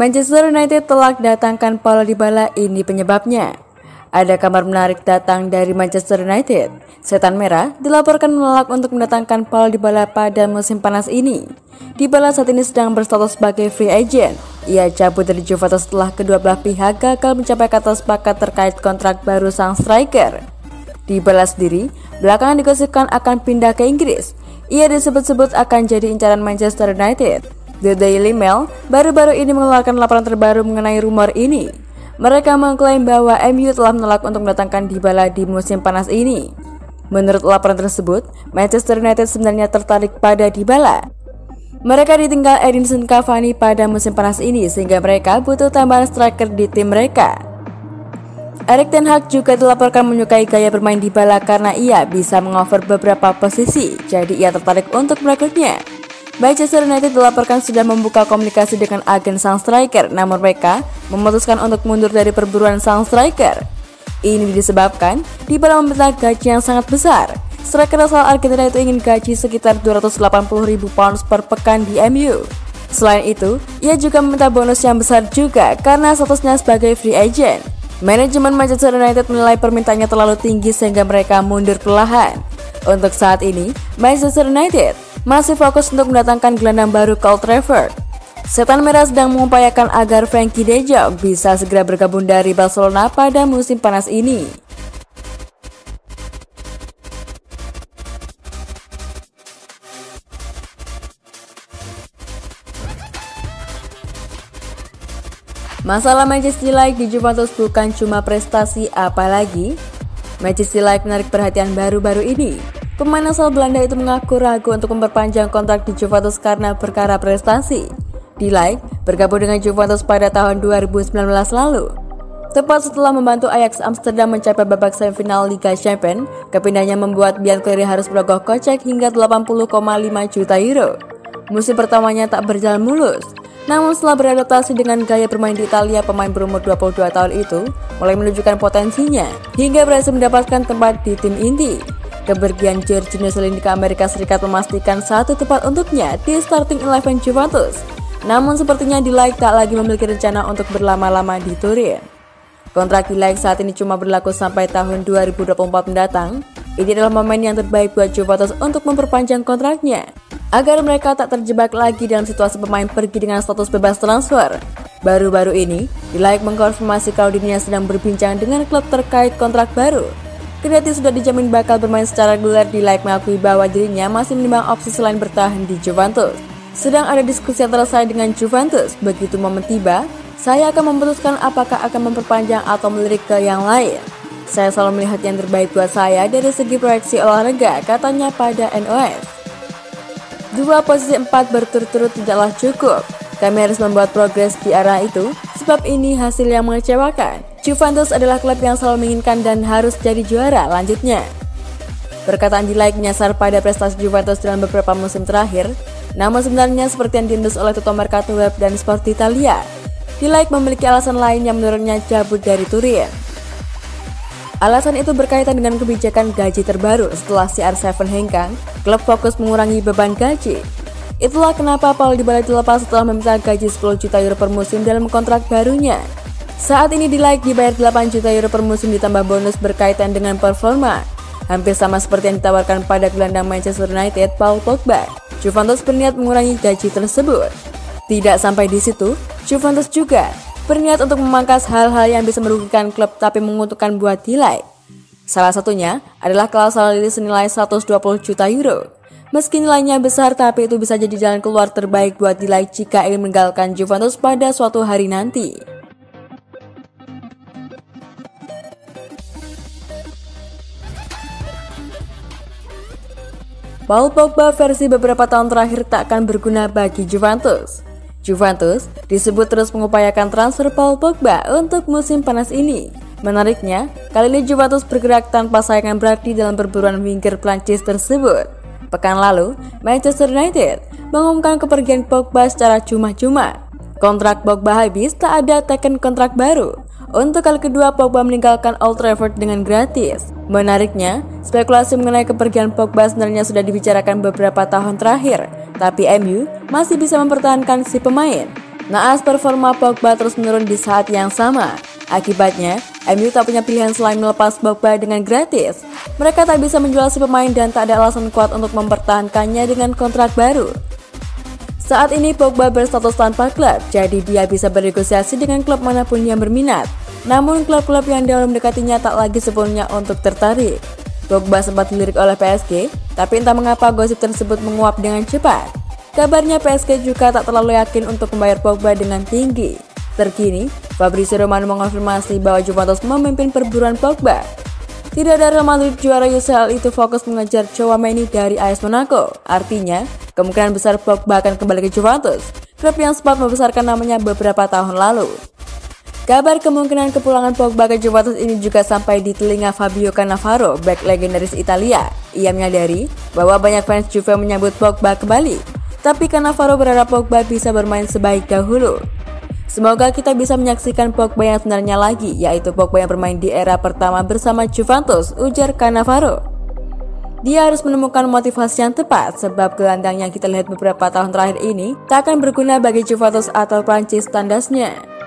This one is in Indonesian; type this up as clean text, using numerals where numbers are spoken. Manchester United telah datangkan Paulo Dybala, ini penyebabnya. Ada kabar menarik datang dari Manchester United. Setan Merah dilaporkan menolak untuk mendatangkan Paulo Dybala pada musim panas ini. Dybala saat ini sedang berstatus sebagai free agent. Ia cabut dari Juventus setelah kedua belah pihak gagal mencapai kata sepakat terkait kontrak baru sang striker. Dybala sendiri belakangan digosipkan akan pindah ke Inggris. Ia disebut-sebut akan jadi incaran Manchester United. The Daily Mail baru-baru ini mengeluarkan laporan terbaru mengenai rumor ini. Mereka mengklaim bahwa MU telah menolak untuk mendatangkan Dybala di musim panas ini. Menurut laporan tersebut, Manchester United sebenarnya tertarik pada Dybala. Mereka ditinggal Edinson Cavani pada musim panas ini sehingga mereka butuh tambahan striker di tim mereka. Erik ten Hag juga dilaporkan menyukai gaya bermain Dybala karena ia bisa mengover beberapa posisi, jadi ia tertarik untuk merekrutnya. Manchester United dilaporkan sudah membuka komunikasi dengan agen sang striker, namun mereka memutuskan untuk mundur dari perburuan sang striker. Ini disebabkan Dybala meminta gaji yang sangat besar. Striker asal Argentina itu ingin gaji sekitar 280.000 pounds per pekan di MU. Selain itu, ia juga meminta bonus yang besar juga karena statusnya sebagai free agent. Manajemen Manchester United menilai permintaannya terlalu tinggi sehingga mereka mundur perlahan. Untuk saat ini, Manchester United masih fokus untuk mendatangkan gelandang baru ke Old Trafford. Setan Merah sedang mengupayakan agar Frenkie de Jong bisa segera bergabung dari Barcelona pada musim panas ini. Masalah Matthijs de Ligt di Juventus bukan cuma prestasi, apalagi Matthijs de Ligt menarik perhatian baru-baru ini. Pemain asal Belanda itu mengaku ragu untuk memperpanjang kontrak di Juventus karena perkara prestasi. De Ligt bergabung dengan Juventus pada tahun 2019 lalu. Tepat setelah membantu Ajax Amsterdam mencapai babak semifinal Liga Champions, kepindahannya membuat Bianconeri harus merogoh kocek hingga 80,5 juta euro. Musim pertamanya tak berjalan mulus, namun setelah beradaptasi dengan gaya bermain di Italia, pemain berumur 22 tahun itu mulai menunjukkan potensinya hingga berhasil mendapatkan tempat di tim inti. Kepergian Jorginho Chiellini ke Amerika Serikat memastikan satu tempat untuknya di starting 11 Juventus. Namun sepertinya De Ligt tak lagi memiliki rencana untuk berlama-lama di Turin. Kontrak De Ligt saat ini cuma berlaku sampai tahun 2024 mendatang. Ini adalah momen yang terbaik buat Juventus untuk memperpanjang kontraknya, agar mereka tak terjebak lagi dalam situasi pemain pergi dengan status bebas transfer. Baru-baru ini, De Ligt mengkonfirmasi kalau dirinya sedang berbincang dengan klub terkait kontrak baru. Kendati sudah dijamin bakal bermain secara reguler, De Ligt mengakui bahwa dirinya masih menimbang opsi selain bertahan di Juventus. Sedang ada diskusi antara saya dengan Juventus, begitu momen tiba, saya akan memutuskan apakah akan memperpanjang atau melirik ke yang lain. Saya selalu melihat yang terbaik buat saya dari segi proyeksi olahraga, katanya pada NOS. Dua posisi 4 berturut-turut tidaklah cukup. Kami harus membuat progres di arah itu, sebab ini hasil yang mengecewakan. Juventus adalah klub yang selalu menginginkan dan harus jadi juara, lanjutnya. Perkataan De Ligt menyasar pada prestasi Juventus dalam beberapa musim terakhir, namun sebenarnya seperti yang diendus oleh Tuttomercato Web dan Sportitalia, De Ligt memiliki alasan lain yang menurutnya cabut dari Turin. Alasan itu berkaitan dengan kebijakan gaji terbaru setelah CR7 hengkang, klub fokus mengurangi beban gaji. Itulah kenapa Paulo Dybala dilepas setelah meminta gaji 10 juta euro per musim dalam kontrak barunya. Saat ini De Ligt dibayar 8 juta euro per musim ditambah bonus berkaitan dengan performa. Hampir sama seperti yang ditawarkan pada gelandang Manchester United, Paul Pogba. Juventus berniat mengurangi gaji tersebut. Tidak sampai di situ, Juventus juga berniat untuk memangkas hal-hal yang bisa merugikan klub tapi menguntungkan buat De Ligt. Salah satunya adalah klausul rilis senilai 120 juta euro. Meski nilainya besar, tapi itu bisa jadi jalan keluar terbaik buat De Ligt jika ingin meninggalkan Juventus pada suatu hari nanti. Paul Pogba versi beberapa tahun terakhir tak akan berguna bagi Juventus. Juventus disebut terus mengupayakan transfer Paul Pogba untuk musim panas ini. Menariknya, kali ini Juventus bergerak tanpa saingan berarti dalam perburuan winger Prancis tersebut. Pekan lalu, Manchester United mengumumkan kepergian Pogba secara cuma-cuma. Kontrak Pogba habis, tak ada teken kontrak baru. Untuk kali kedua, Pogba meninggalkan Old Trafford dengan gratis. Menariknya, spekulasi mengenai kepergian Pogba sebenarnya sudah dibicarakan beberapa tahun terakhir, tapi MU masih bisa mempertahankan si pemain. Naas performa Pogba terus menurun di saat yang sama. Akibatnya, MU tak punya pilihan selain melepas Pogba dengan gratis. Mereka tak bisa menjual si pemain dan tak ada alasan kuat untuk mempertahankannya dengan kontrak baru. Saat ini Pogba berstatus tanpa klub, jadi dia bisa bernegosiasi dengan klub manapun yang berminat. Namun klub-klub yang dahulu mendekatinya tak lagi sepenuhnya untuk tertarik. Pogba sempat dilirik oleh PSG, tapi entah mengapa gosip tersebut menguap dengan cepat. Kabarnya PSG juga tak terlalu yakin untuk membayar Pogba dengan tinggi. Terkini, Fabrizio Romano mengonfirmasi bahwa Juventus memimpin perburuan Pogba. Tidak ada Real Madrid juara UCL itu fokus mengejar Tchouaméni dari AS Monaco. Artinya, kemungkinan besar Pogba akan kembali ke Juventus, klub yang sempat membesarkan namanya beberapa tahun lalu. Kabar kemungkinan kepulangan Pogba ke Juventus ini juga sampai di telinga Fabio Cannavaro, bek legendaris Italia. Ia menyadari bahwa banyak fans Juve menyambut Pogba kembali. Tapi Cannavaro berharap Pogba bisa bermain sebaik dahulu. Semoga kita bisa menyaksikan Pogba yang sebenarnya lagi, yaitu Pogba yang bermain di era pertama bersama Juventus, ujar Cannavaro. Dia harus menemukan motivasi yang tepat, sebab gelandang yang kita lihat beberapa tahun terakhir ini tak akan berguna bagi Juventus atau Prancis tandasnya.